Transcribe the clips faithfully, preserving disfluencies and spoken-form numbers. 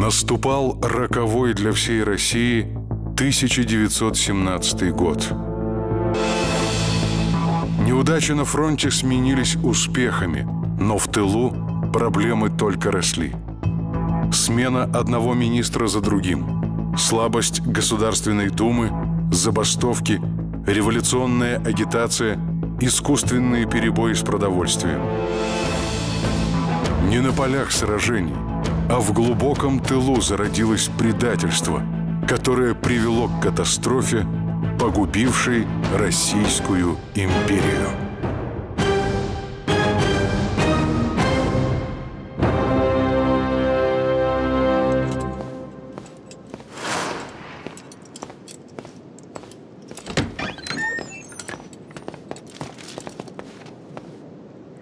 Наступал роковой для всей России тысяча девятьсот семнадцатый год. Неудачи на фронте сменились успехами, но в тылу проблемы только росли. Смена одного министра за другим, слабость Государственной Думы, забастовки, революционная агитация, искусственные перебои с продовольствием. Не на полях сражений, а в глубоком тылу зародилось предательство, которое привело к катастрофе, погубившей Российскую империю.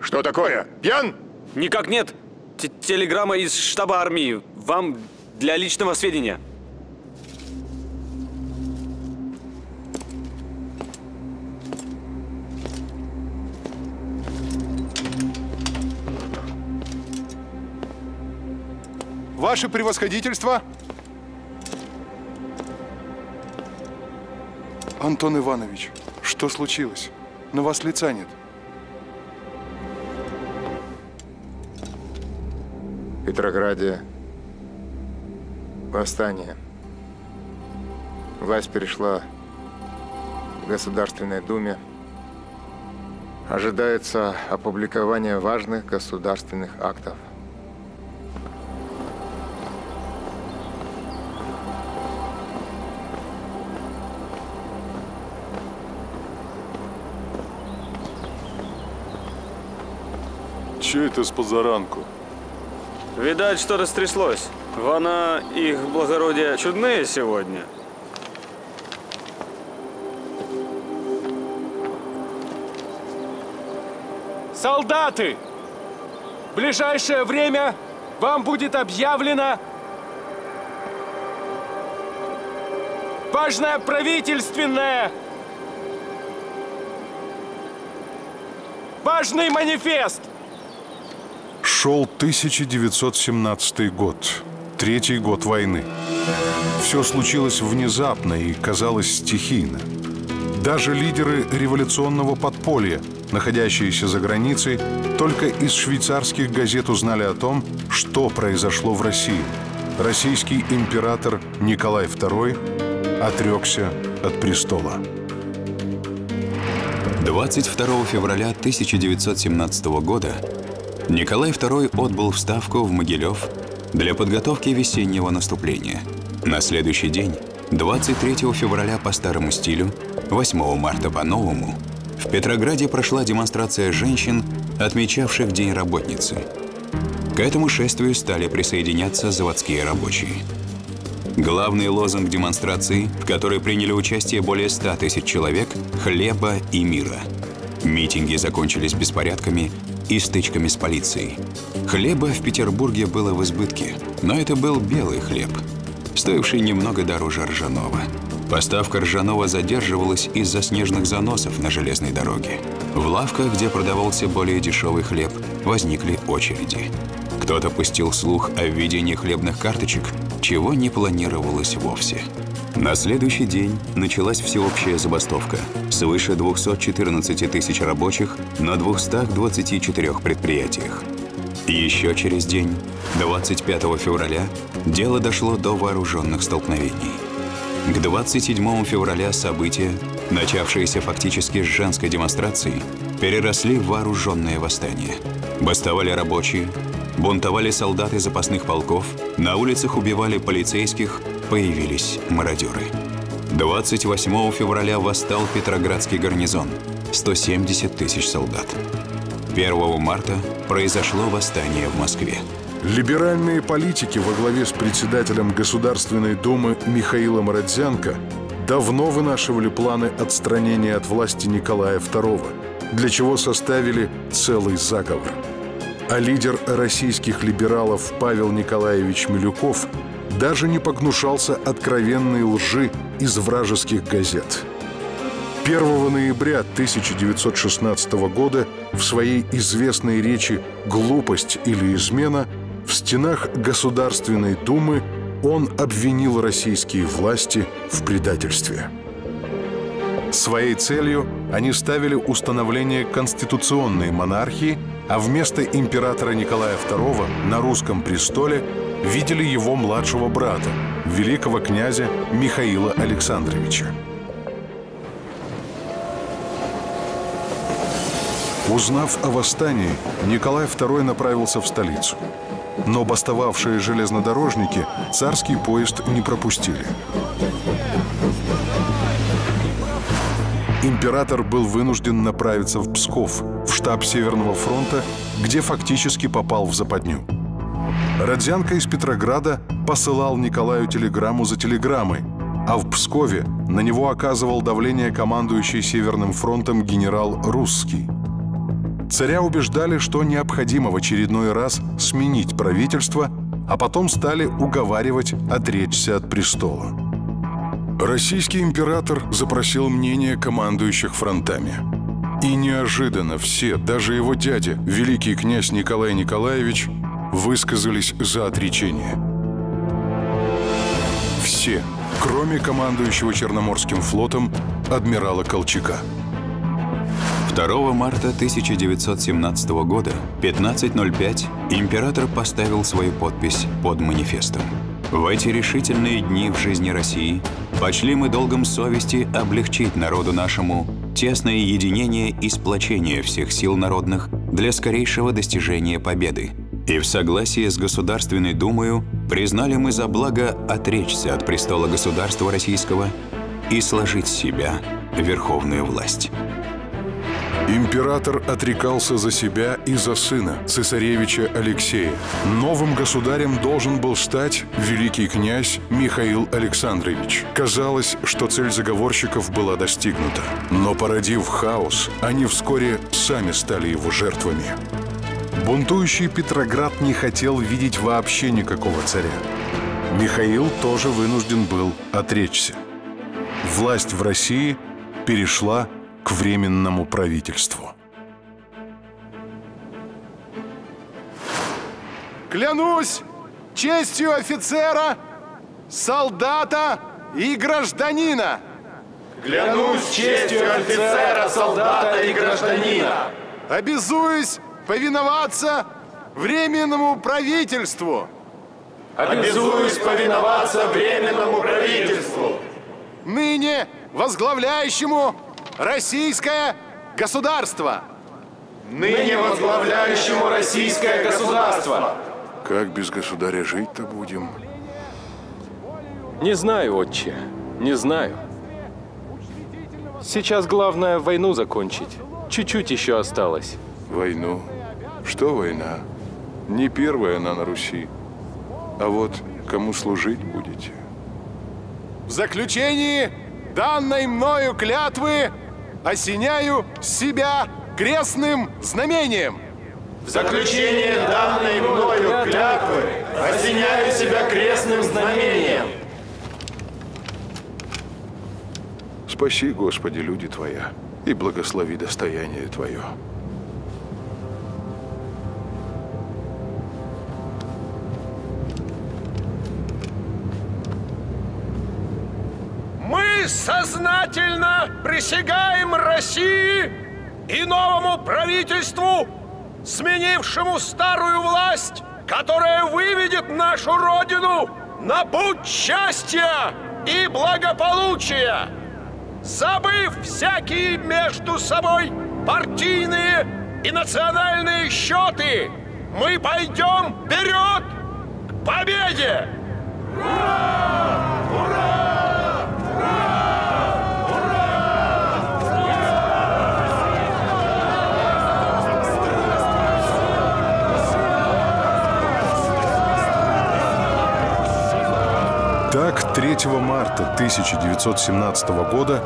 Что такое? Пьян? Никак нет. Т Телеграмма из штаба армии. Вам для личного сведения. Ваше превосходительство. Антон Иванович, что случилось? На вас лица нет. В Петрограде восстание. Власть перешла в Государственной Думе. Ожидается опубликование важных государственных актов. Че это с позаранку? Видать, что растряслось. Вона, их благородие, чудные сегодня. Солдаты! В ближайшее время вам будет объявлена важная правительственная, важный манифест! Шел тысяча девятьсот семнадцатый год, третий год войны. Все случилось внезапно и казалось стихийно. Даже лидеры революционного подполья, находящиеся за границей, только из швейцарских газет узнали о том, что произошло в России. Российский император Николай второй отрекся от престола. двадцать второго февраля тысяча девятьсот семнадцатого года Николай второй отбыл в Ставку в Могилев для подготовки весеннего наступления. На следующий день, двадцать третьего февраля по старому стилю, восьмого марта по новому, в Петрограде прошла демонстрация женщин, отмечавших День работницы. К этому шествию стали присоединяться заводские рабочие. Главный лозунг демонстрации, в которой приняли участие более ста тысяч человек, – «Хлеба и мира». Митинги закончились беспорядками и стычками с полицией. Хлеба в Петербурге было в избытке, но это был белый хлеб, стоивший немного дороже ржаного. Поставка ржаного задерживалась из-за снежных заносов на железной дороге. В лавках, где продавался более дешевый хлеб, возникли очереди. Кто-то пустил слух о введении хлебных карточек, чего не планировалось вовсе. На следующий день началась всеобщая забастовка. Свыше двухсот четырнадцати тысяч рабочих на двухстах двадцати четырёх предприятиях. Еще через день, двадцать пятого февраля, дело дошло до вооруженных столкновений. К двадцать седьмому февраля события, начавшиеся фактически с женской демонстрации, переросли в вооруженное восстание. Бастовали рабочие, бунтовали солдаты запасных полков, на улицах убивали полицейских, появились мародеры. двадцать восьмого февраля восстал Петроградский гарнизон, сто семьдесят тысяч солдат. первого марта произошло восстание в Москве. Либеральные политики во главе с председателем Государственной Думы Михаилом Родзянко давно вынашивали планы отстранения от власти Николая второго, для чего составили целый заговор. А лидер российских либералов Павел Николаевич Милюов даже не погнушался откровенной лжи из вражеских газет. первого ноября тысяча девятьсот шестнадцатого года в своей известной речи «Глупость или измена» В стенах Государственной Думы он обвинил российские власти в предательстве. Своей целью они ставили установление конституционной монархии, а вместо императора Николая Второго на русском престоле видели его младшего брата, великого князя Михаила Александровича. Узнав о восстании, Николай Второй направился в столицу. Но бастовавшие железнодорожники царский поезд не пропустили. Император был вынужден направиться в Псков, в штаб Северного фронта, где фактически попал в западню. Родзянко из Петрограда посылал Николаю телеграмму за телеграммой, а в Пскове на него оказывал давление командующий Северным фронтом генерал Русский. Царя убеждали, что необходимо в очередной раз сменить правительство, а потом стали уговаривать отречься от престола. Российский император запросил мнение командующих фронтами. И неожиданно все, даже его дядя, великий князь Николай Николаевич, высказались за отречение. Все, кроме командующего Черноморским флотом адмирала Колчака. второго марта тысяча девятьсот семнадцатого года, пятнадцать ноль пять, император поставил свою подпись под манифестом. В эти решительные дни в жизни России почли мы долгом совести облегчить народу нашему тесное единение и сплочение всех сил народных для скорейшего достижения победы. И в согласии с Государственной Думою признали мы за благо отречься от престола государства российского и сложить с себя верховную власть. Император отрекался за себя и за сына, цесаревича Алексея. Новым государем должен был стать великий князь Михаил Александрович. Казалось, что цель заговорщиков была достигнута. Но, породив хаос, они вскоре сами стали его жертвами. Бунтующий Петроград не хотел видеть вообще никакого царя. Михаил тоже вынужден был отречься. Власть в России перешла к Временному правительству. Клянусь честью офицера, солдата и гражданина! Клянусь честью офицера, солдата и гражданина! Обязуюсь повиноваться Временному правительству! Обязуюсь повиноваться Временному правительству! Ныне возглавляющему российское государство! Ныне возглавляющему российское государство! Как без государя жить-то будем? Не знаю, отче, не знаю. Сейчас главное войну закончить. Чуть-чуть еще осталось. Войну? Что война? Не первая она на Руси. А вот кому служить будете? В заключении данной мною клятвы осеняю себя крестным знамением. В заключение данной мною клятвы осеняю себя крестным знамением. Спаси, Господи, люди Твоя, и благослови достояние Твое. Мы сознательно присягаем России и новому правительству, сменившему старую власть, которая выведет нашу Родину на путь счастья и благополучия, забыв всякие между собой партийные и национальные счеты, мы пойдем вперед к победе! Ура! Ура! Так, третьего марта тысяча девятьсот семнадцатого года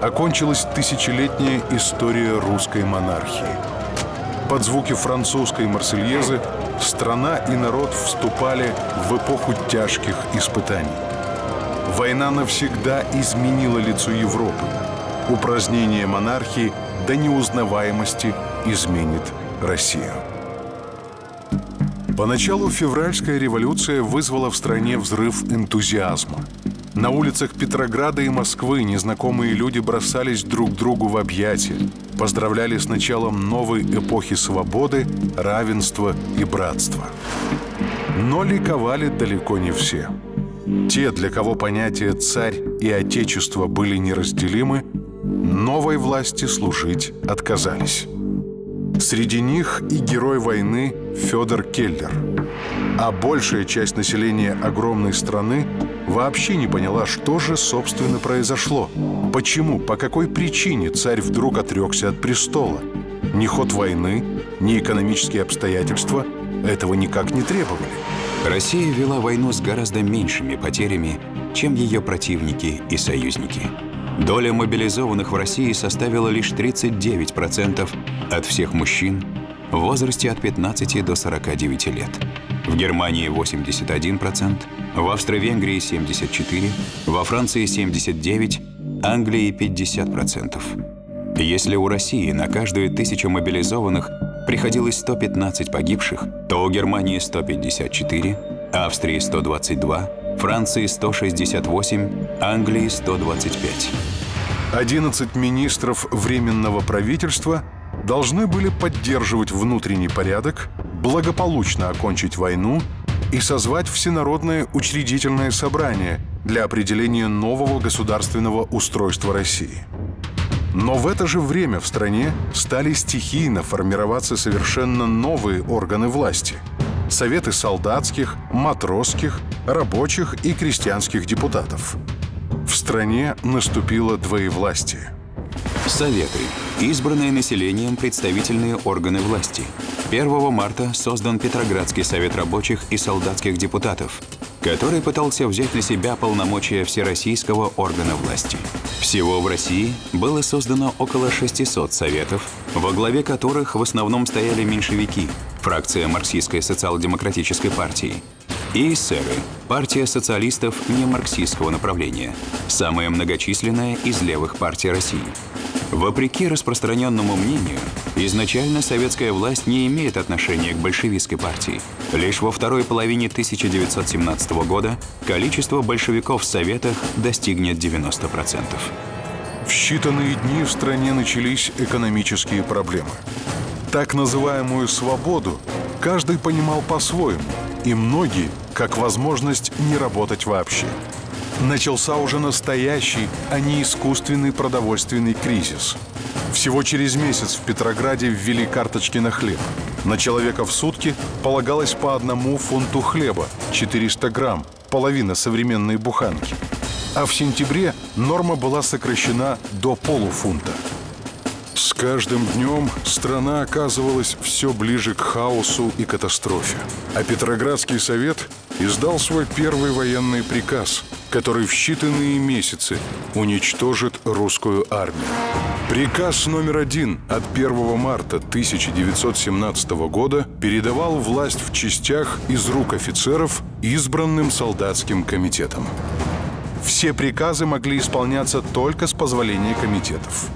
окончилась тысячелетняя история русской монархии. Под звуки французской марсельезы страна и народ вступали в эпоху тяжких испытаний. Война навсегда изменила лицо Европы. Упразднение монархии до неузнаваемости изменит Россию. Поначалу февральская революция вызвала в стране взрыв энтузиазма. На улицах Петрограда и Москвы незнакомые люди бросались друг другу в объятия, поздравляли с началом новой эпохи свободы, равенства и братства. Но ликовали далеко не все. Те, для кого понятия «царь» и «отечество» были неразделимы, новой власти служить отказались. Среди них и герой войны Федор Келлер. А большая часть населения огромной страны вообще не поняла, что же, собственно, произошло. Почему, по какой причине царь вдруг отрекся от престола? Ни ход войны, ни экономические обстоятельства этого никак не требовали. Россия вела войну с гораздо меньшими потерями, чем ее противники и союзники. Доля мобилизованных в России составила лишь тридцать девять процентов от всех мужчин в возрасте от пятнадцати до сорока девяти лет. В Германии восемьдесят один процент, в Австро-Венгрии семьдесят четыре процента, во Франции семьдесят девять процентов, Англии пятьдесят процентов. Если у России на каждую тысячу мобилизованных приходилось сто пятнадцать погибших, то у Германии сто пятьдесят четыре, Австрии сто двадцать два, Франции сто шестьдесят восемь, Англии сто двадцать пять. одиннадцать министров Временного правительства должны были поддерживать внутренний порядок, благополучно окончить войну и созвать всенародное учредительное собрание для определения нового государственного устройства России. Но в это же время в стране стали стихийно формироваться совершенно новые органы власти. Советы солдатских, матросских, рабочих и крестьянских депутатов. В стране наступило двоевластие. Советы, избранные населением представительные органы власти. первого марта создан Петроградский совет рабочих и солдатских депутатов, который пытался взять на себя полномочия всероссийского органа власти. Всего в России было создано около шестисот советов, во главе которых в основном стояли меньшевики, фракция марксистской социал-демократической партии, и эсеры, партия социалистов немарксистского направления, самая многочисленная из левых партий России. Вопреки распространенному мнению, изначально советская власть не имеет отношения к большевистской партии. Лишь во второй половине тысяча девятьсот семнадцатого года количество большевиков в советах достигнет девяноста процентов. В считанные дни в стране начались экономические проблемы. Так называемую «свободу» каждый понимал по-своему, и многие – как возможность не работать вообще. Начался уже настоящий, а не искусственный продовольственный кризис. Всего через месяц в Петрограде ввели карточки на хлеб. На человека в сутки полагалось по одному фунту хлеба – четыреста грамм, половина современной буханки. А в сентябре норма была сокращена до полуфунта. С каждым днем страна оказывалась все ближе к хаосу и катастрофе. А Петроградский совет издал свой первый военный приказ, который в считанные месяцы уничтожит русскую армию. Приказ номер один от первого марта тысяча девятьсот семнадцатого года передавал власть в частях из рук офицеров избранным солдатским комитетом. Все приказы могли исполняться только с позволения комитетов.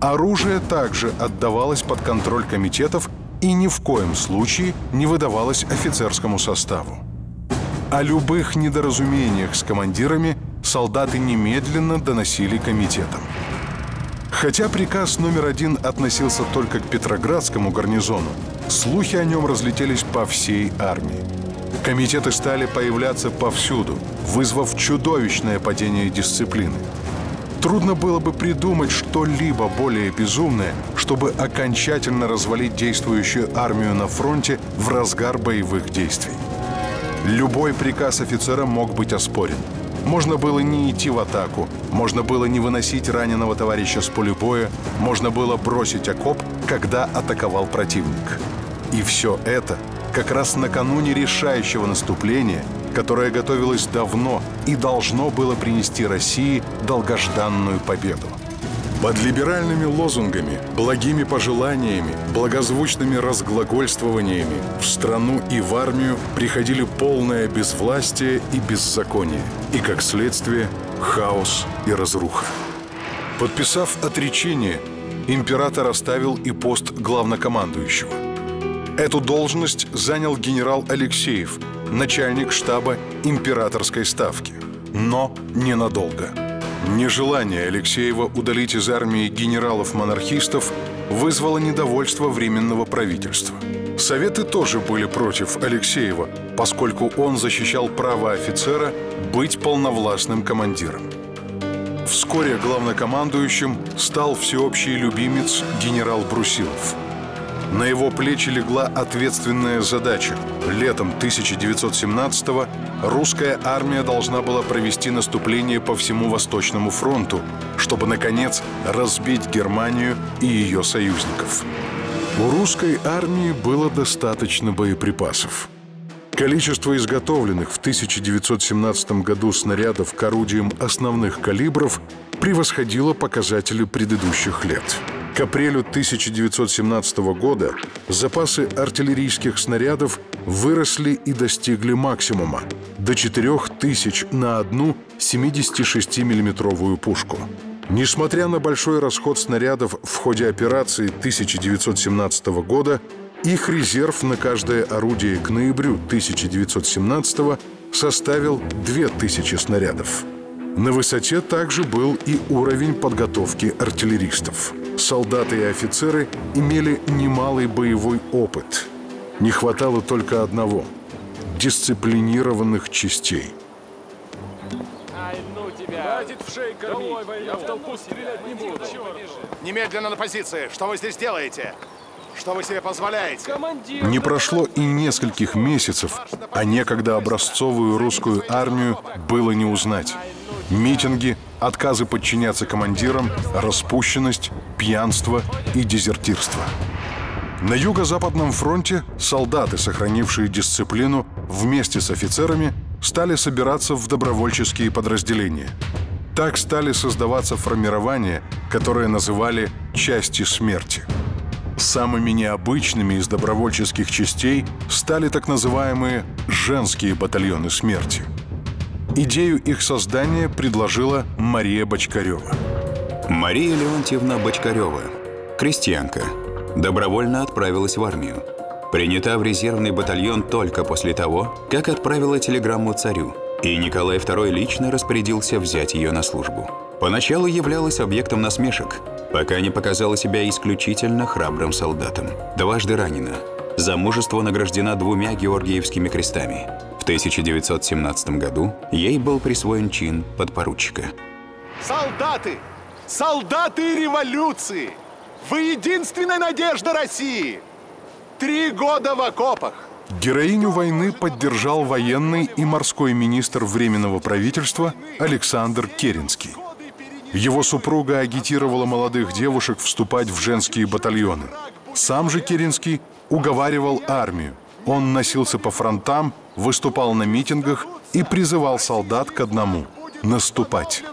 Оружие также отдавалось под контроль комитетов и ни в коем случае не выдавалось офицерскому составу. О любых недоразумениях с командирами солдаты немедленно доносили комитетам. Хотя приказ номер один относился только к Петроградскому гарнизону, слухи о нем разлетелись по всей армии. Комитеты стали появляться повсюду, вызвав чудовищное падение дисциплины. Трудно было бы придумать что-либо более безумное, чтобы окончательно развалить действующую армию на фронте в разгар боевых действий. Любой приказ офицера мог быть оспорен. Можно было не идти в атаку, можно было не выносить раненого товарища с поля боя, можно было бросить окоп, когда атаковал противник. И все это как раз накануне решающего наступления, которое готовилось давно и должно было принести России долгожданную победу. Под либеральными лозунгами, благими пожеланиями, благозвучными разглагольствованиями в страну и в армию приходили полное безвластие и беззаконие, и, как следствие, хаос и разруха. Подписав отречение, император оставил и пост главнокомандующего. Эту должность занял генерал Алексеев, начальник штаба императорской ставки. Но ненадолго. Нежелание Алексеева удалить из армии генералов-монархистов вызвало недовольство Временного правительства. Советы тоже были против Алексеева, поскольку он защищал право офицера быть полновластным командиром. Вскоре главнокомандующим стал всеобщий любимец генерал Брусилов. На его плечи легла ответственная задача. Летом тысяча девятьсот семнадцатого русская армия должна была провести наступление по всему Восточному фронту, чтобы, наконец, разбить Германию и ее союзников. У русской армии было достаточно боеприпасов. Количество изготовленных в тысяча девятьсот семнадцатом году снарядов к орудиям основных калибров превосходило показатели предыдущих лет. К апрелю тысяча девятьсот семнадцатого года запасы артиллерийских снарядов выросли и достигли максимума – до четырёх тысяч на одну семидесятишестимиллиметровую пушку. Несмотря на большой расход снарядов в ходе операции тысяча девятьсот семнадцатого года, их резерв на каждое орудие к ноябрю тысяча девятьсот семнадцатого составил две тысячи снарядов. На высоте также был и уровень подготовки артиллеристов. Солдаты и офицеры имели немалый боевой опыт. Не хватало только одного – дисциплинированных частей. Немедленно на позиции. Что вы здесь делаете? Что вы себе позволяете? Не прошло и нескольких месяцев, а некогда образцовую русскую армию было не узнать. Митинги, отказы подчиняться командирам, распущенность, пьянство и дезертирство. На Юго-Западном фронте солдаты, сохранившие дисциплину, вместе с офицерами стали собираться в добровольческие подразделения. Так стали создаваться формирования, которые называли «части смерти». Самыми необычными из добровольческих частей стали так называемые «женские батальоны смерти». Идею их создания предложила Мария Бочкарёва. Мария Леонтьевна Бочкарёва, крестьянка, добровольно отправилась в армию. Принята в резервный батальон только после того, как отправила телеграмму царю, и Николай Второй лично распорядился взять ее на службу. Поначалу являлась объектом насмешек, пока не показала себя исключительно храбрым солдатом. Дважды ранена. За мужество награждена двумя Георгиевскими крестами. В тысяча девятьсот семнадцатом году ей был присвоен чин подпоручика. Солдаты! Солдаты революции! Вы единственная надежда России! Три года в окопах! Героиню войны поддержал военный и морской министр Временного правительства Александр Керенский. Его супруга агитировала молодых девушек вступать в женские батальоны. Сам же Керенский уговаривал армию. Он носился по фронтам, выступал на митингах и призывал солдат к одному – наступать.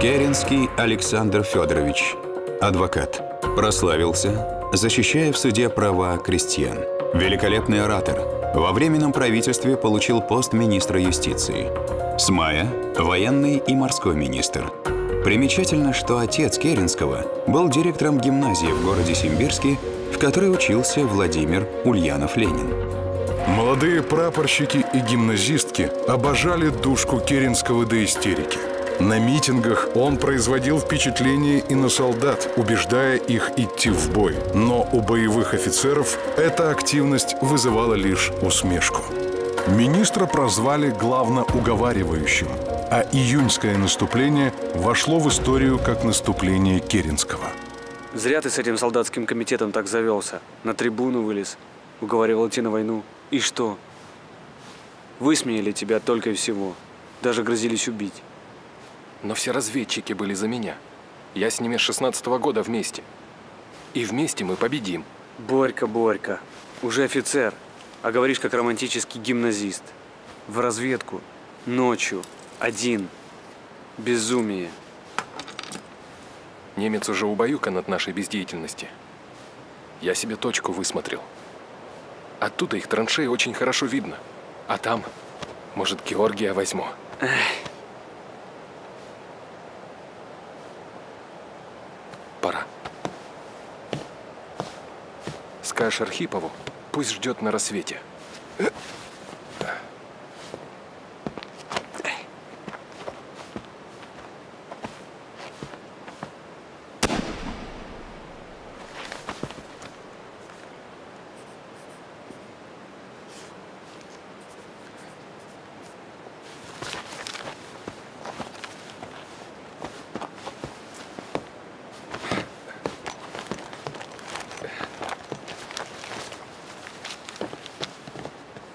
Керенский Александр Федорович, адвокат, прославился, защищая в суде права крестьян. Великолепный оратор. Во Временном правительстве получил пост министра юстиции. С мая – военный и морской министр. Примечательно, что отец Керенского был директором гимназии в городе Симбирске, в которой учился Владимир Ульянов-Ленин. Молодые прапорщики и гимназистки обожали душку Керенского до истерики. На митингах он производил впечатление и на солдат, убеждая их идти в бой. Но у боевых офицеров эта активность вызывала лишь усмешку. Министра прозвали главноуговаривающим, а июньское наступление вошло в историю как наступление Керенского. Зря ты с этим солдатским комитетом так завелся. На трибуну вылез, уговаривал идти на войну. И что? Высмеяли тебя только и всего. Даже грозились убить. Но все разведчики были за меня. Я с ними с шестнадцатого года вместе. И вместе мы победим. Борька, Борька, уже офицер. А говоришь, как романтический гимназист. В разведку. Ночью. Один. Безумие. Немец уже убаюкан от нашей бездеятельности. Я себе точку высмотрел. Оттуда их траншеи очень хорошо видно. А там, может, Георгия возьму. Эх. Пора. скажешь Архипову, пусть ждет на рассвете.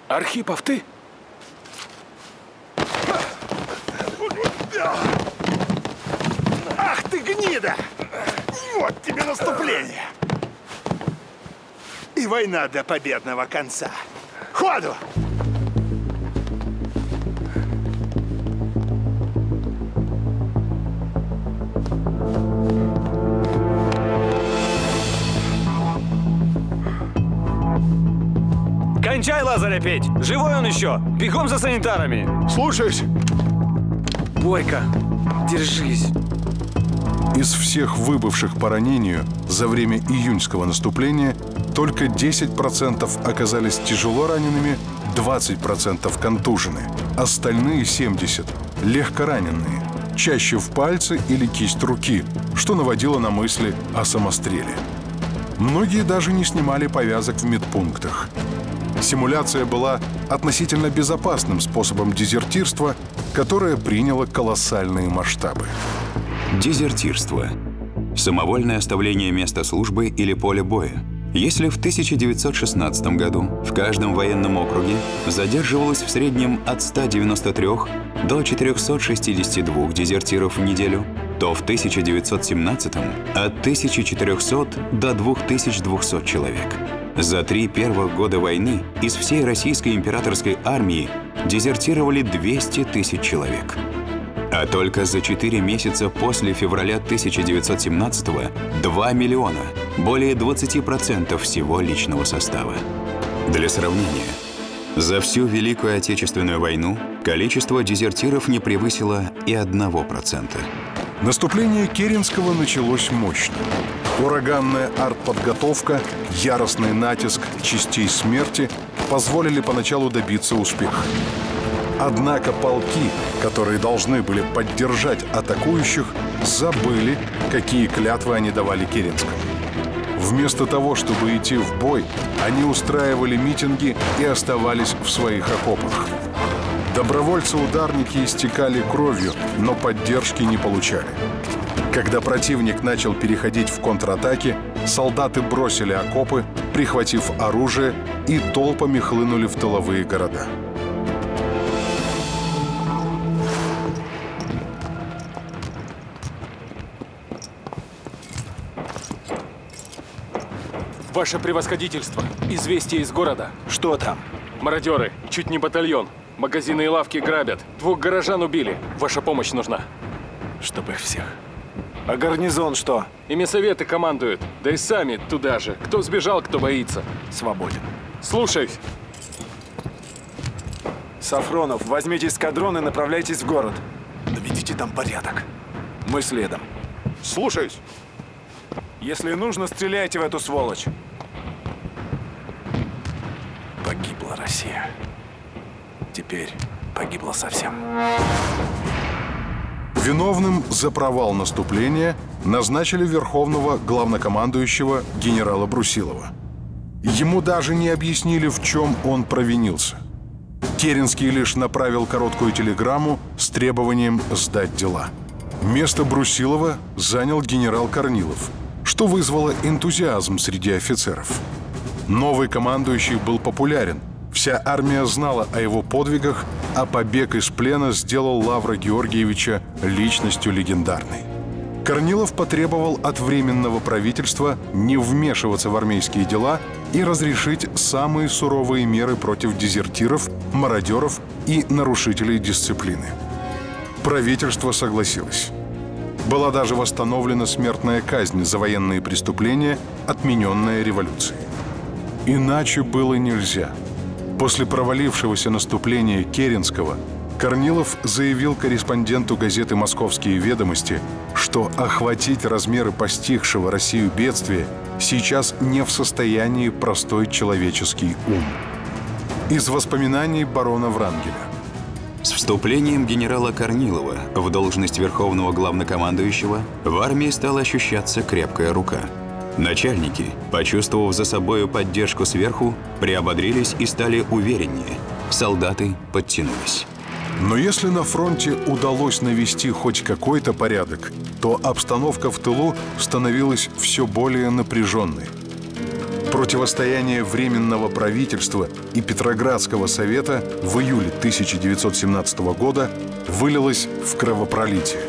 Архипов, ты? Ах ты гнида! Вот тебе наступление! И война до победного конца. Ходу! Кончай Лазаря петь! Живой он еще! Бегом за санитарами! Слушаюсь! Бойко, держись! Из всех выбывших по ранению за время июньского наступления только десять процентов оказались тяжело ранеными, двадцать процентов контужены. Остальные семьдесят процентов легкораненые, чаще в пальцы или кисть руки, что наводило на мысли о самостреле. Многие даже не снимали повязок в медпунктах. Симуляция была относительно безопасным способом дезертирства, которое приняло колоссальные масштабы. Дезертирство – самовольное оставление места службы или поля боя. Если в тысяча девятьсот шестнадцатом году в каждом военном округе задерживалось в среднем от ста девяноста трёх до четырёхсот шестидесяти двух дезертиров в неделю, то в тысяча девятьсот семнадцатом от тысячи четырёхсот до двух тысяч двухсот человек. За три первых года войны из всей российской императорской армии дезертировали двести тысяч человек. А только за четыре месяца после февраля тысяча девятьсот семнадцатого два миллиона, более двадцати процентов всего личного состава. Для сравнения, за всю Великую Отечественную войну количество дезертиров не превысило и одного процента. Наступление Керенского началось мощно. Ураганная артподготовка, яростный натиск частей смерти позволили поначалу добиться успеха. Однако полки, которые должны были поддержать атакующих, забыли, какие клятвы они давали Керенскому. Вместо того, чтобы идти в бой, они устраивали митинги и оставались в своих окопах. Добровольцы-ударники истекали кровью, но поддержки не получали. Когда противник начал переходить в контратаки, солдаты бросили окопы, прихватив оружие, и толпами хлынули в тыловые города. Ваше превосходительство, известие из города. Что там? Мародеры, чуть не батальон. Магазины и лавки грабят. Двух горожан убили. Ваша помощь нужна. Чтобы их всех. А гарнизон что? Ими советы командуют. Да и сами туда же. Кто сбежал, кто боится. Свободен. Слушаюсь. Сафронов, возьмите эскадрон и направляйтесь в город. Наведите там порядок. Мы следом. Слушаюсь. Если нужно, стреляйте в эту сволочь. Погибла Россия. Теперь погибло совсем. Виновным за провал наступления назначили верховного главнокомандующего генерала Брусилова. Ему даже не объяснили, в чем он провинился. Керенский лишь направил короткую телеграмму с требованием сдать дела. Место Брусилова занял генерал Корнилов, что вызвало энтузиазм среди офицеров. Новый командующий был популярен. Вся армия знала о его подвигах, а побег из плена сделал Лавра Георгиевича личностью легендарной. Корнилов потребовал от Временного правительства не вмешиваться в армейские дела и разрешить самые суровые меры против дезертиров, мародеров и нарушителей дисциплины. Правительство согласилось. Была даже восстановлена смертная казнь за военные преступления, отмененная революцией. Иначе было нельзя. После провалившегося наступления Керенского Корнилов заявил корреспонденту газеты «Московские ведомости», что охватить размеры постигшего Россию бедствия сейчас не в состоянии простой человеческий ум. Из воспоминаний барона Врангеля. С вступлением генерала Корнилова в должность верховного главнокомандующего в армии стала ощущаться крепкая рука. Начальники, почувствовав за собою поддержку сверху, приободрились и стали увереннее. Солдаты подтянулись. Но если на фронте удалось навести хоть какой-то порядок, то обстановка в тылу становилась все более напряженной. Противостояние Временного правительства и Петроградского совета в июле тысяча девятьсот семнадцатого года вылилось в кровопролитие.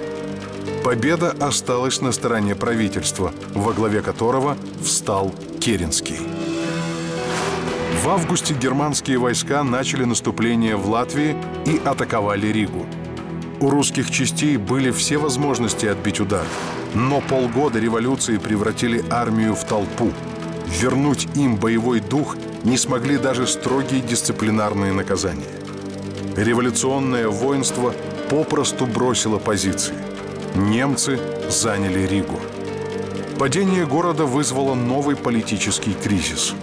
Победа осталась на стороне правительства, во главе которого встал Керенский. В августе германские войска начали наступление в Латвии и атаковали Ригу. У русских частей были все возможности отбить удар, но полгода революции превратили армию в толпу. Вернуть им боевой дух не смогли даже строгие дисциплинарные наказания. Революционное воинство попросту бросило позиции. Немцы заняли Ригу. Падение города вызвало новый политический кризис.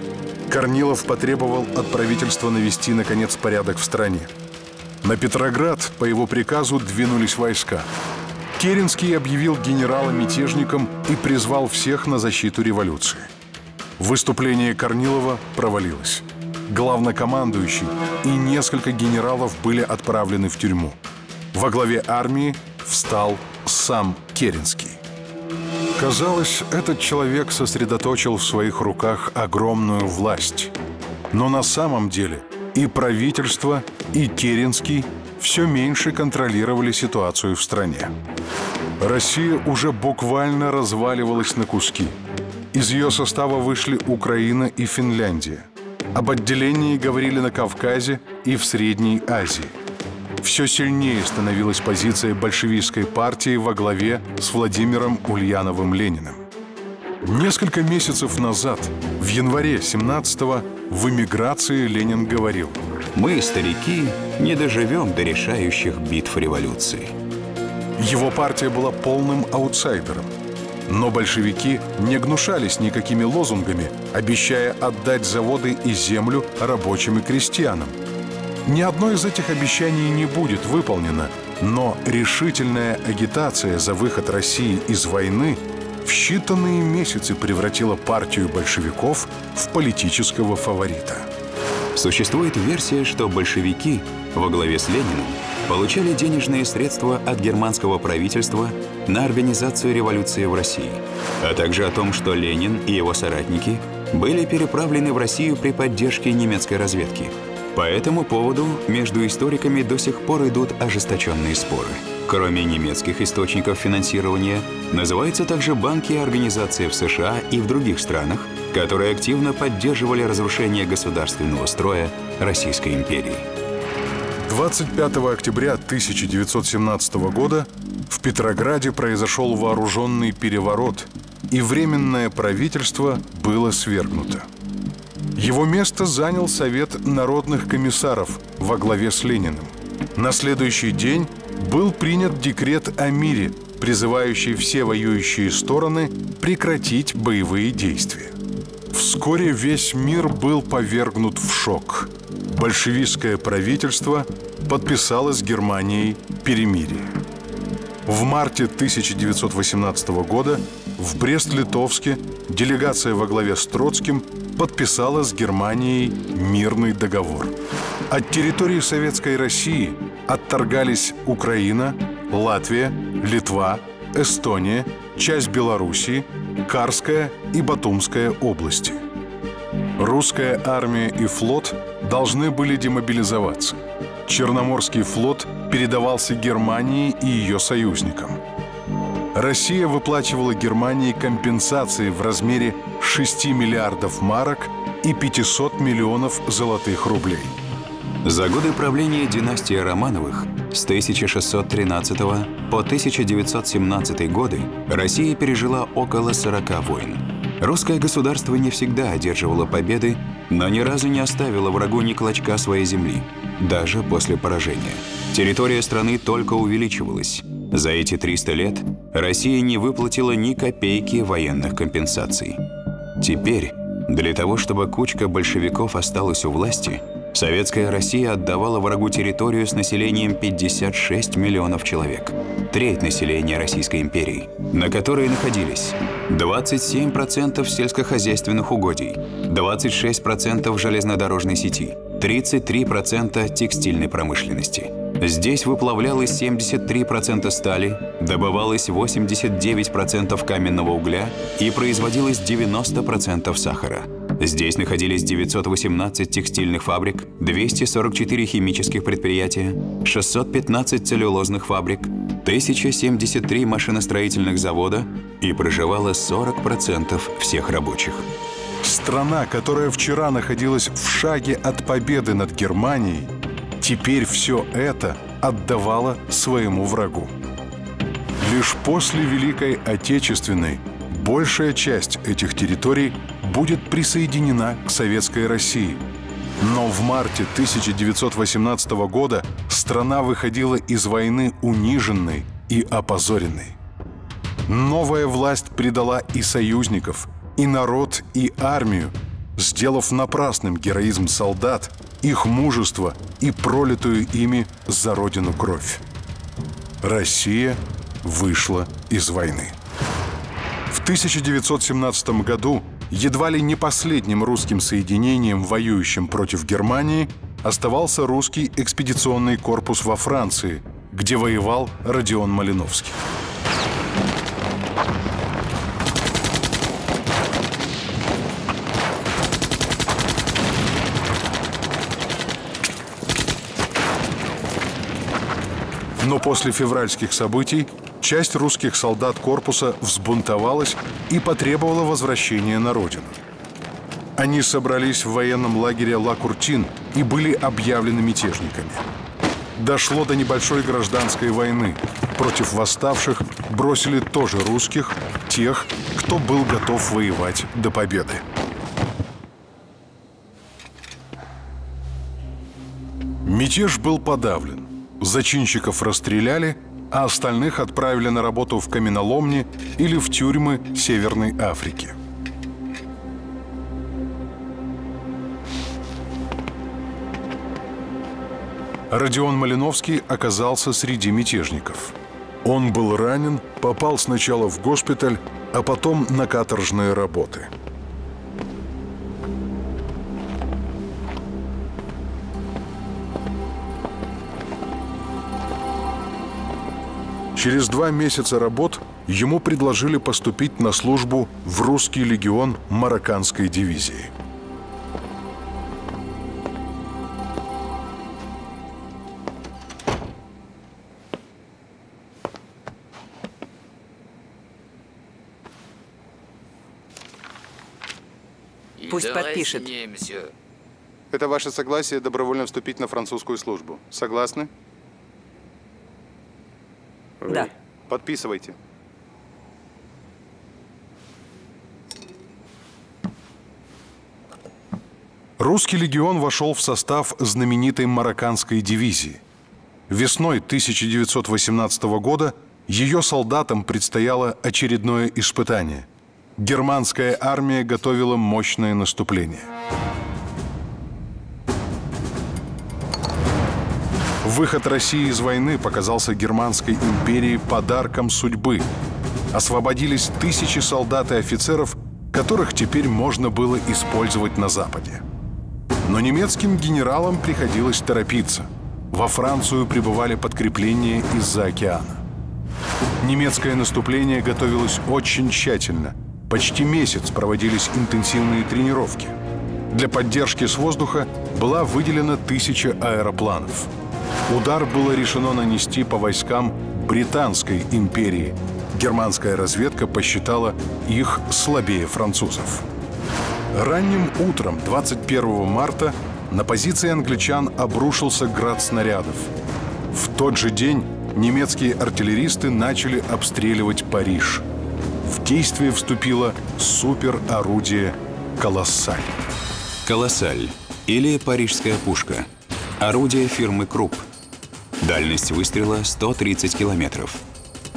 Корнилов потребовал от правительства навести, наконец, порядок в стране. На Петроград по его приказу двинулись войска. Керенский объявил генерала мятежником и призвал всех на защиту революции. Выступление Корнилова провалилось. Главнокомандующий и несколько генералов были отправлены в тюрьму. Во главе армии встал сам Керенский. Казалось, этот человек сосредоточил в своих руках огромную власть. Но на самом деле и правительство, и Керенский все меньше контролировали ситуацию в стране. Россия уже буквально разваливалась на куски. Из ее состава вышли Украина и Финляндия. Об отделении говорили на Кавказе и в Средней Азии. Все сильнее становилась позиция большевистской партии во главе с Владимиром Ульяновым-Лениным. Несколько месяцев назад, в январе семнадцатого, в эмиграции Ленин говорил: «Мы, старики, не доживем до решающих битв революции». Его партия была полным аутсайдером. Но большевики не гнушались никакими лозунгами, обещая отдать заводы и землю рабочим и крестьянам. Ни одно из этих обещаний не будет выполнено, но решительная агитация за выход России из войны в считанные месяцы превратила партию большевиков в политического фаворита. Существует версия, что большевики во главе с Лениным получали денежные средства от германского правительства на организацию революции в России, а также о том, что Ленин и его соратники были переправлены в Россию при поддержке немецкой разведки. По этому поводу между историками до сих пор идут ожесточенные споры. Кроме немецких источников финансирования, называются также банки и организации в США и в других странах, которые активно поддерживали разрушение государственного строя Российской империи. двадцать пятого октября тысяча девятьсот семнадцатого года в Петрограде произошел вооруженный переворот, и Временное правительство было свергнуто. Его место занял Совет народных комиссаров во главе с Лениным. На следующий день был принят декрет о мире, призывающий все воюющие стороны прекратить боевые действия. Вскоре весь мир был повергнут в шок. Большевистское правительство подписало с Германией перемирие. В марте тысяча девятьсот восемнадцатого года в Брест-Литовске делегация во главе с Троцким подписала с Германией мирный договор. От территории Советской России отторгались Украина, Латвия, Литва, Эстония, часть Белоруссии, Карская и Батумская области. Русская армия и флот должны были демобилизоваться. Черноморский флот передавался Германии и ее союзникам. Россия выплачивала Германии компенсации в размере шести миллиардов марок и пятисот миллионов золотых рублей. За годы правления династии Романовых с тысяча шестьсот тринадцатого по тысяча девятьсот семнадцатый годы Россия пережила около сорока войн. Русское государство не всегда одерживало победы, но ни разу не оставило врагу ни клочка своей земли, даже после поражения. Территория страны только увеличивалась. За эти триста лет Россия не выплатила ни копейки военных компенсаций. Теперь, для того, чтобы кучка большевиков осталась у власти, Советская Россия отдавала врагу территорию с населением пятьдесят шесть миллионов человек, треть населения Российской империи, на которой находились двадцать семь процентов сельскохозяйственных угодий, двадцать шесть процентов железнодорожной сети, тридцать три процента текстильной промышленности. Здесь выплавлялось семьдесят три процента стали, добывалось восемьдесят девять процентов каменного угля и производилось девяносто процентов сахара. Здесь находились девятьсот восемнадцать текстильных фабрик, двести сорок четыре химических предприятия, шестьсот пятнадцать целлюлозных фабрик, тысяча семьдесят три машиностроительных завода и проживало сорок процентов всех рабочих. Страна, которая вчера находилась в шаге от победы над Германией, теперь все это отдавала своему врагу. Лишь после Великой Отечественной большая часть этих территорий будет присоединена к Советской России. Но в марте тысяча девятьсот восемнадцатого года страна выходила из войны униженной и опозоренной. Новая власть предала и союзников, и народ, и армию, сделав напрасным героизм солдат, их мужество и пролитую ими за родину кровь. Россия вышла из войны. В тысяча девятьсот семнадцатом году едва ли не последним русским соединением, воюющим против Германии, оставался русский экспедиционный корпус во Франции, где воевал Родион Малиновский. Но после февральских событий часть русских солдат корпуса взбунтовалась и потребовала возвращения на родину. Они собрались в военном лагере Ла-Куртин и были объявлены мятежниками. Дошло до небольшой гражданской войны. Против восставших бросили тоже русских, тех, кто был готов воевать до победы. Мятеж был подавлен. Зачинщиков расстреляли, а остальных отправили на работу в каменоломни или в тюрьмы Северной Африки. Родион Малиновский оказался среди мятежников. Он был ранен, попал сначала в госпиталь, а потом на каторжные работы. Через два месяца работ ему предложили поступить на службу в русский легион марокканской дивизии. Пусть подпишет. Это ваше согласие добровольно вступить на французскую службу. Согласны? Да. Подписывайте. Русский легион вошел в состав знаменитой марокканской дивизии. Весной тысяча девятьсот восемнадцатого года ее солдатам предстояло очередное испытание. Германская армия готовила мощное наступление. Выход России из войны показался Германской империи подарком судьбы. Освободились тысячи солдат и офицеров, которых теперь можно было использовать на Западе. Но немецким генералам приходилось торопиться. Во Францию прибывали подкрепления из-за океана. Немецкое наступление готовилось очень тщательно. Почти месяц проводились интенсивные тренировки. Для поддержки с воздуха была выделена тысяча аэропланов. Удар было решено нанести по войскам Британской империи. Германская разведка посчитала их слабее французов. Ранним утром двадцать первого марта на позиции англичан обрушился град снарядов. В тот же день немецкие артиллеристы начали обстреливать Париж. В действие вступило суперорудие «Колоссаль». «Колоссаль» или «Парижская пушка». Орудие фирмы «Круп». Дальность выстрела сто тридцать километров.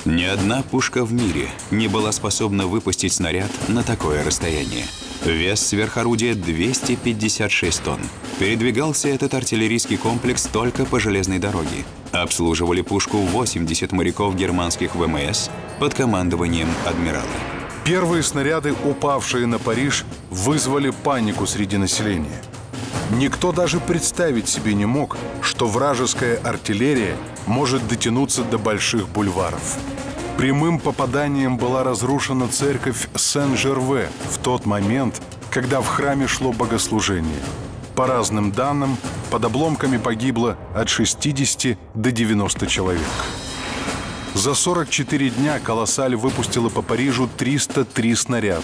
Ни одна пушка в мире не была способна выпустить снаряд на такое расстояние. Вес сверхорудия двести пятьдесят шесть тонн. Передвигался этот артиллерийский комплекс только по железной дороге. Обслуживали пушку восемьдесят моряков германских ВМС под командованием адмирала. Первые снаряды, упавшие на Париж, вызвали панику среди населения. Никто даже представить себе не мог, что вражеская артиллерия может дотянуться до больших бульваров. Прямым попаданием была разрушена церковь Сен-Жерве в тот момент, когда в храме шло богослужение. По разным данным, под обломками погибло от шестидесяти до девяноста человек. За сорок четыре дня «Колоссаль» выпустила по Парижу триста три снаряда.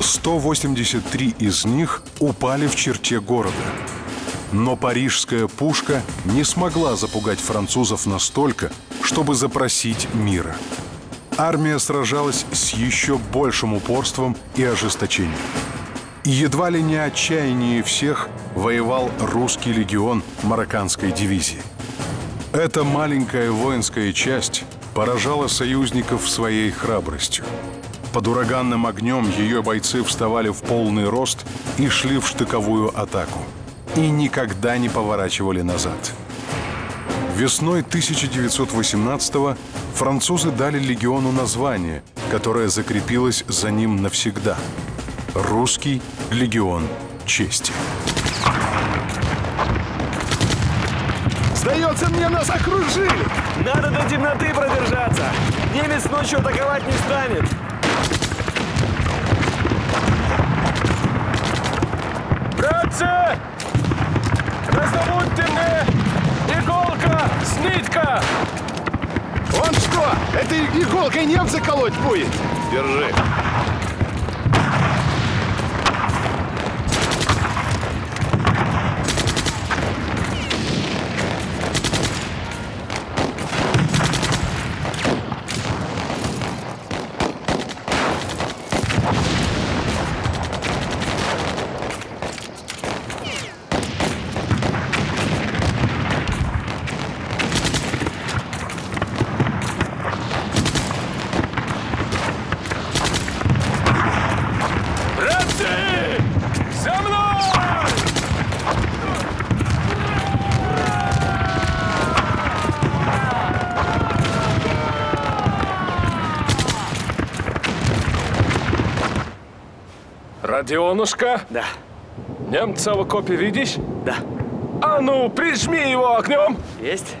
сто восемьдесят три из них упали в черте города. Но парижская пушка не смогла запугать французов настолько, чтобы запросить мира. Армия сражалась с еще большим упорством и ожесточением. И едва ли не отчаяннее всех воевал русский легион марокканской дивизии. Эта маленькая воинская часть поражала союзников своей храбростью. Под ураганным огнем ее бойцы вставали в полный рост и шли в штыковую атаку. И никогда не поворачивали назад. Весной тысяча девятьсот восемнадцатого французы дали легиону название, которое закрепилось за ним навсегда. Русский легион чести. Сдается мне, нас окружили! Надо до темноты продержаться! Немец ночью атаковать не станет! Братцы! Раздобудьте мне иголка с нитка! Он что, этой иголкой немца колоть будет? Держи. Родионушка? Да. Немца в окопе видишь? Да. А ну, прижми его огнем! Есть.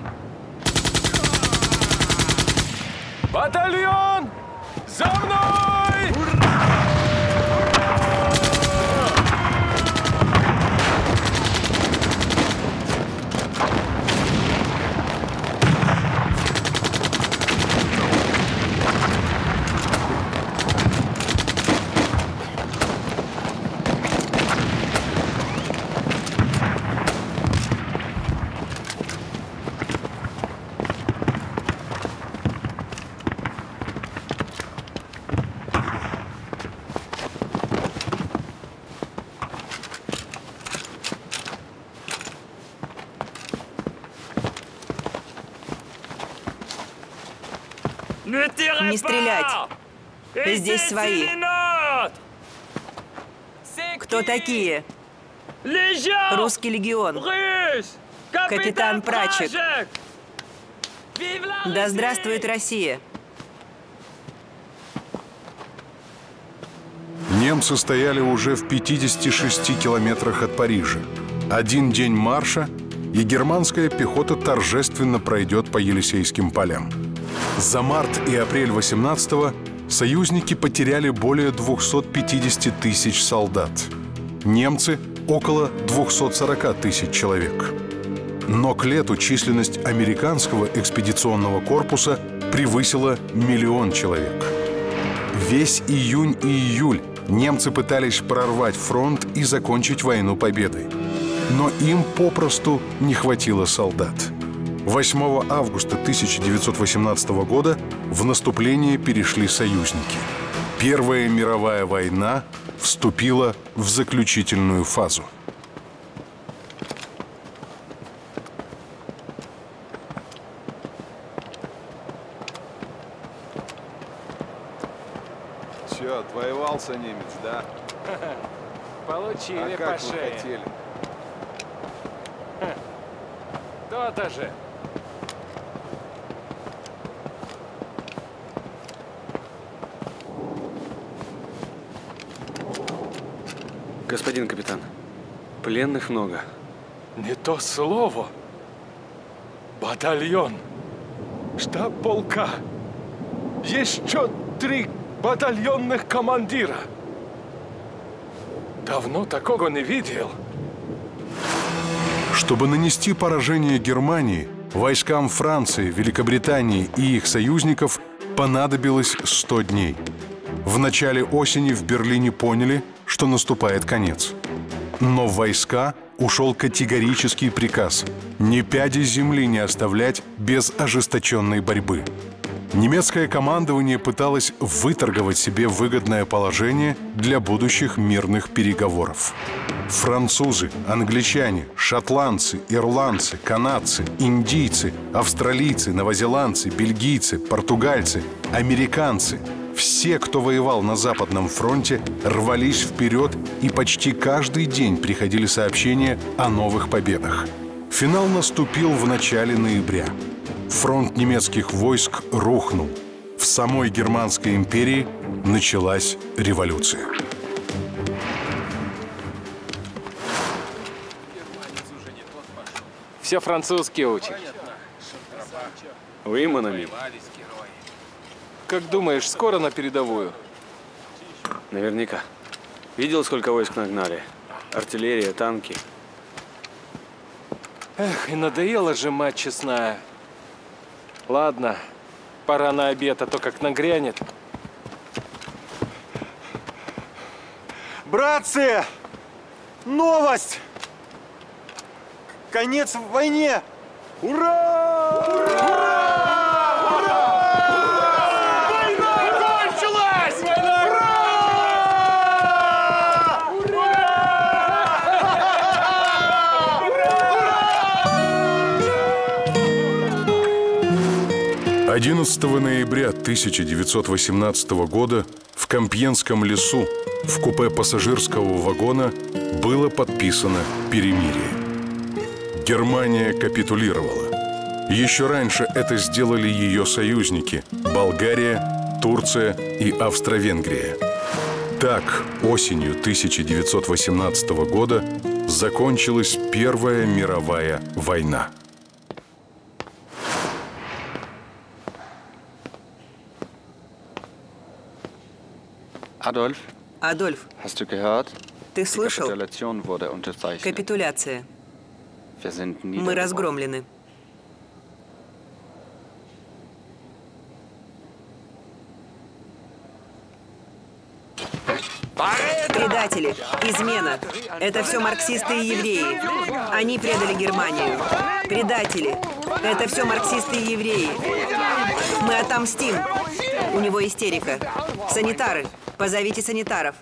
Батальон! За мной! Не стрелять! Здесь свои. Кто такие? Русский легион. Капитан Прачек. Да здравствует Россия! Немцы стояли уже в пятидесяти шести километрах от Парижа. Один день марша, и германская пехота торжественно пройдет по Елисейским полям. За март и апрель восемнадцатого союзники потеряли более двухсот пятидесяти тысяч солдат. Немцы – около двухсот сорока тысяч человек. Но к лету численность американского экспедиционного корпуса превысила миллион человек. Весь июнь и июль немцы пытались прорвать фронт и закончить войну победой. Но им попросту не хватило солдат. восьмого августа тысяча девятьсот восемнадцатого года в наступление перешли союзники. Первая мировая война вступила в заключительную фазу. Чё, отвоевался немец, да? Получили а как по шее. То-то же. Господин капитан, пленных много. Не то слово. Батальон. Штаб полка. Еще три батальонных командира. Давно такого не видел. Чтобы нанести поражение Германии, войскам Франции, Великобритании и их союзников понадобилось сто дней. В начале осени в Берлине поняли, что наступает конец. Но в войска ушел категорический приказ ни пяди земли не оставлять без ожесточенной борьбы. Немецкое командование пыталось выторговать себе выгодное положение для будущих мирных переговоров. Французы, англичане, шотландцы, ирландцы, канадцы, индийцы, австралийцы, новозеландцы, бельгийцы, португальцы, американцы – все, кто воевал на Западном фронте, рвались вперед, и почти каждый день приходили сообщения о новых победах. Финал наступил в начале ноября. Фронт немецких войск рухнул. В самой Германской империи началась революция. Все французские учат. Выйманами. Как думаешь, скоро на передовую? Наверняка. Видел, сколько войск нагнали? Артиллерия, танки. Эх, и надоело же, мать честная. Ладно, пора на обед, а то как нагрянет. Братцы, новость! Конец в войне! Ура! Ура! Ура! Ура! Война кончилась! Ура! Ура! Ура! Ура! одиннадцатого ноября тысяча девятьсот восемнадцатого года в Компьенском лесу в купе пассажирского вагона было подписано перемирие. Германия капитулировала. Еще раньше это сделали ее союзники – Болгария, Турция и Австро-Венгрия. Так, осенью тысяча девятьсот восемнадцатого года закончилась Первая мировая война. Адольф? Адольф, ты слышал? Капитуляция. Мы разгромлены. Предатели, измена. Это все марксисты и евреи. Они предали Германию. Предатели. Это все марксисты и евреи. Мы отомстим. У него истерика. Санитары. Позовите санитаров.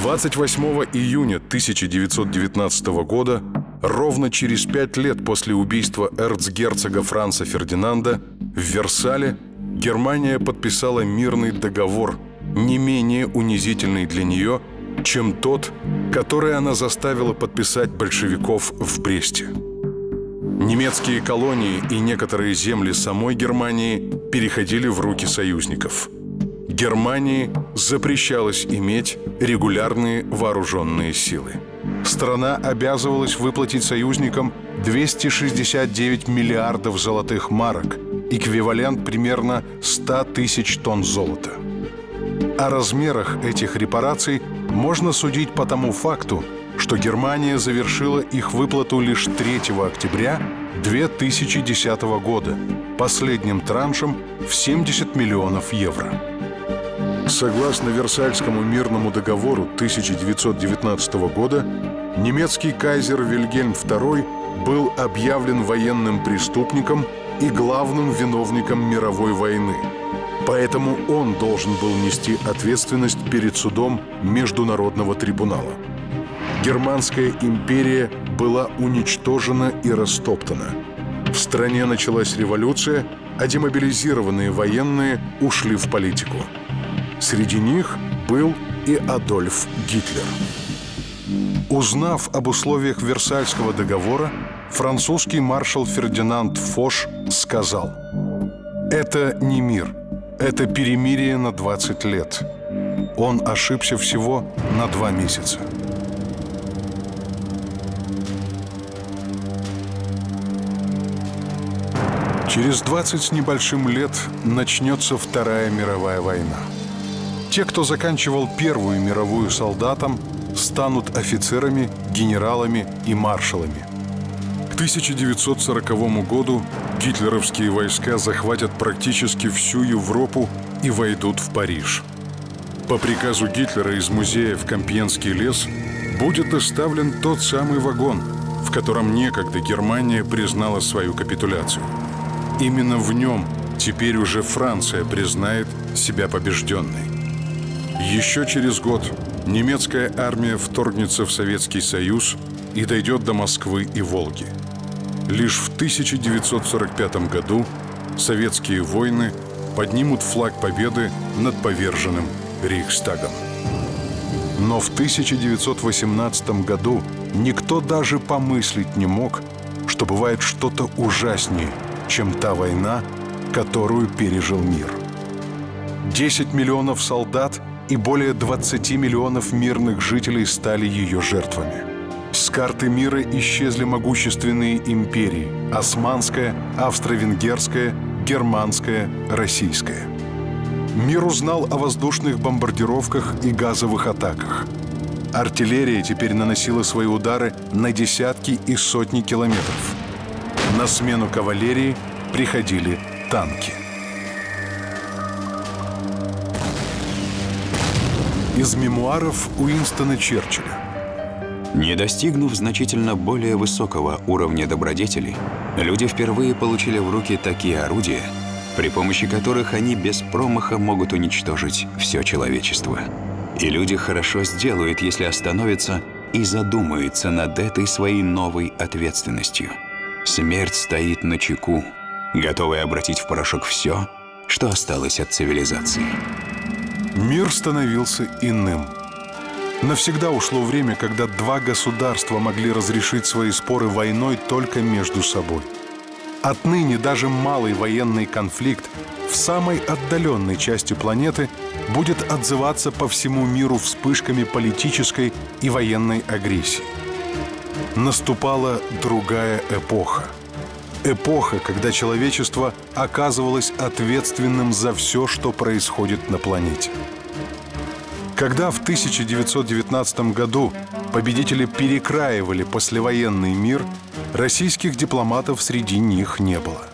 двадцать восьмого июня тысяча девятьсот девятнадцатого года, ровно через пять лет после убийства эрцгерцога Франца Фердинанда, в Версале Германия подписала мирный договор, не менее унизительный для нее, чем тот, который она заставила подписать большевиков в Бресте. Немецкие колонии и некоторые земли самой Германии переходили в руки союзников. Германии запрещалось иметь регулярные вооруженные силы. Страна обязывалась выплатить союзникам двести шестьдесят девять миллиардов золотых марок, эквивалент примерно ста тысяч тонн золота. О размерах этих репараций можно судить по тому факту, что Германия завершила их выплату лишь третьего октября две тысячи десятого года, последним траншем в семьдесят миллионов евро. Согласно Версальскому мирному договору тысяча девятьсот девятнадцатого года, немецкий кайзер Вильгельм второй был объявлен военным преступником и главным виновником мировой войны. Поэтому он должен был нести ответственность перед судом Международного трибунала. Германская империя была уничтожена и растоптана. В стране началась революция, а демобилизированные военные ушли в политику. Среди них был и Адольф Гитлер. Узнав об условиях Версальского договора, французский маршал Фердинанд Фош сказал: «Это не мир, это перемирие на двадцать лет». Он ошибся всего на два месяца. Через двадцать с небольшим лет начнется Вторая мировая война. Те, кто заканчивал Первую мировую солдатом, станут офицерами, генералами и маршалами. К тысяча девятьсот сороковому году гитлеровские войска захватят практически всю Европу и войдут в Париж. По приказу Гитлера из музея в Компьенский лес будет доставлен тот самый вагон, в котором некогда Германия признала свою капитуляцию. Именно в нем теперь уже Франция признает себя побежденной. Еще через год немецкая армия вторгнется в Советский Союз и дойдет до Москвы и Волги. Лишь в тысяча девятьсот сорок пятом году советские воины поднимут флаг победы над поверженным Рейхстагом. Но в тысяча девятьсот восемнадцатом году никто даже помыслить не мог, что бывает что-то ужаснее, чем та война, которую пережил мир. десять миллионов солдат и более двадцати миллионов мирных жителей стали ее жертвами. С карты мира исчезли могущественные империи – Османская, Австро-Венгерская, Германская, Российская. Мир узнал о воздушных бомбардировках и газовых атаках. Артиллерия теперь наносила свои удары на десятки и сотни километров. На смену кавалерии приходили танки. Из мемуаров Уинстона Черчилля. Не достигнув значительно более высокого уровня добродетели, люди впервые получили в руки такие орудия, при помощи которых они без промаха могут уничтожить все человечество. И люди хорошо сделают, если остановятся и задумаются над этой своей новой ответственностью. Смерть стоит на чеку, готовая обратить в порошок все, что осталось от цивилизации. Мир становился иным. Навсегда ушло время, когда два государства могли разрешить свои споры войной только между собой. Отныне даже малый военный конфликт в самой отдаленной части планеты будет отзываться по всему миру вспышками политической и военной агрессии. Наступала другая эпоха. Эпоха, когда человечество оказывалось ответственным за все, что происходит на планете. Когда в тысяча девятьсот девятнадцатом году победители перекраивали послевоенный мир, российских дипломатов среди них не было.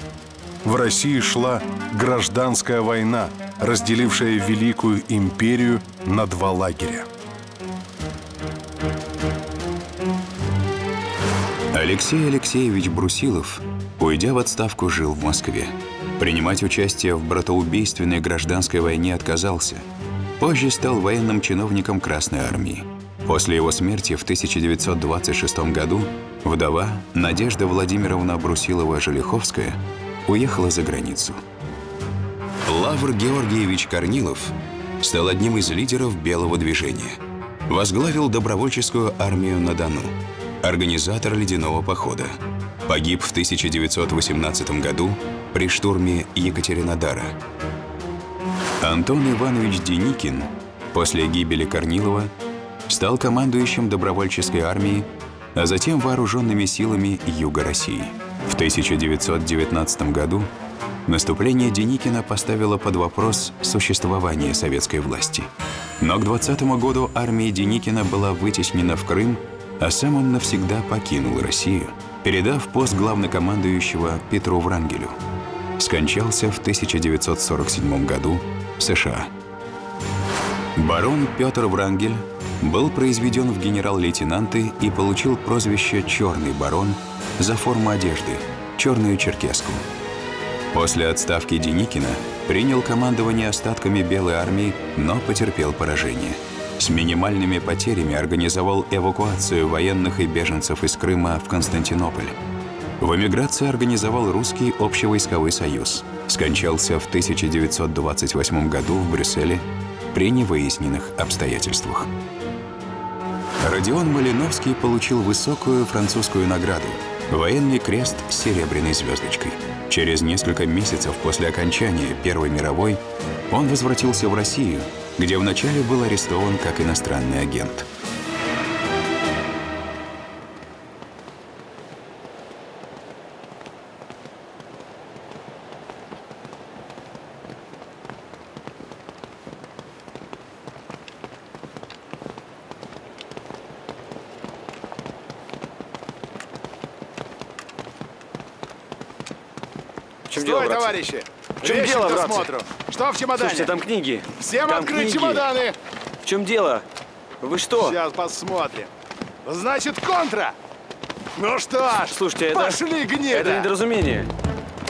В России шла гражданская война, разделившая Великую империю на два лагеря. Алексей Алексеевич Брусилов, уйдя в отставку, жил в Москве. Принимать участие в братоубийственной гражданской войне отказался. Позже стал военным чиновником Красной армии. После его смерти в тысяча девятьсот двадцать шестом году вдова Надежда Владимировна Брусилова-Желиховская уехала за границу. Лавр Георгиевич Корнилов стал одним из лидеров Белого движения. Возглавил добровольческую армию на Дону. Организатор ледяного похода. Погиб в тысяча девятьсот восемнадцатом году при штурме Екатеринодара. Антон Иванович Деникин после гибели Корнилова стал командующим добровольческой армией, а затем вооруженными силами Юга России. В тысяча девятьсот девятнадцатом году наступление Деникина поставило под вопрос существование советской власти. Но к двадцатому году армия Деникина была вытеснена в Крым, а сам он навсегда покинул Россию, передав пост главнокомандующего Петру Врангелю. Скончался в тысяча девятьсот сорок седьмом году в США. Барон Петр Врангель был произведен в генерал-лейтенанты и получил прозвище «Черный барон» за форму одежды – черную черкеску. После отставки Деникина принял командование остатками Белой армии, но потерпел поражение. С минимальными потерями организовал эвакуацию военных и беженцев из Крыма в Константинополь. В эмиграции организовал Русский общевойсковой союз. Скончался в тысяча девятьсот двадцать восьмом году в Брюсселе при невыясненных обстоятельствах. Родион Малиновский получил высокую французскую награду – военный крест с серебряной звездочкой. Через несколько месяцев после окончания Первой мировой он возвратился в Россию, где вначале был арестован как иностранный агент. Товарищи, в чем дело, братцы? Что в чемодане? Слушайте, там книги. Всем там открыть книги. Чемоданы! В чем дело? Вы что? Сейчас посмотрим. Значит, контра! Ну что ж, слушайте, пошли это... гнида! Это недоразумение.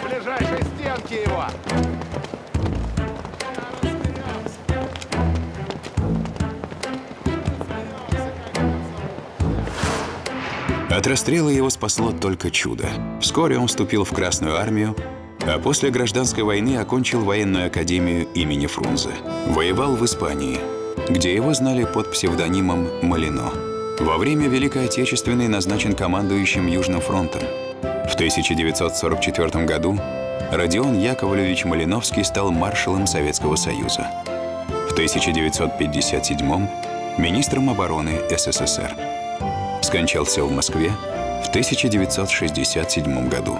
В ближайшей стенке его! От расстрела его спасло только чудо. Вскоре он вступил в Красную армию, а после гражданской войны окончил военную академию имени Фрунзе. Воевал в Испании, где его знали под псевдонимом Малино. Во время Великой Отечественной назначен командующим Южным фронтом. В тысяча девятьсот сорок четвёртом году Родион Яковлевич Малиновский стал маршалом Советского Союза. В тысяча девятьсот пятьдесят седьмом министром обороны СССР. Скончался в Москве в тысяча девятьсот шестьдесят седьмом году.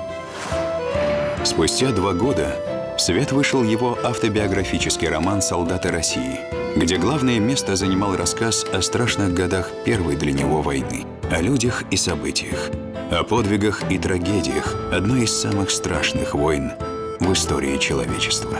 Спустя два года в свет вышел его автобиографический роман «Солдаты России», где главное место занимал рассказ о страшных годах первой для него войны, о людях и событиях, о подвигах и трагедиях одной из самых страшных войн в истории человечества.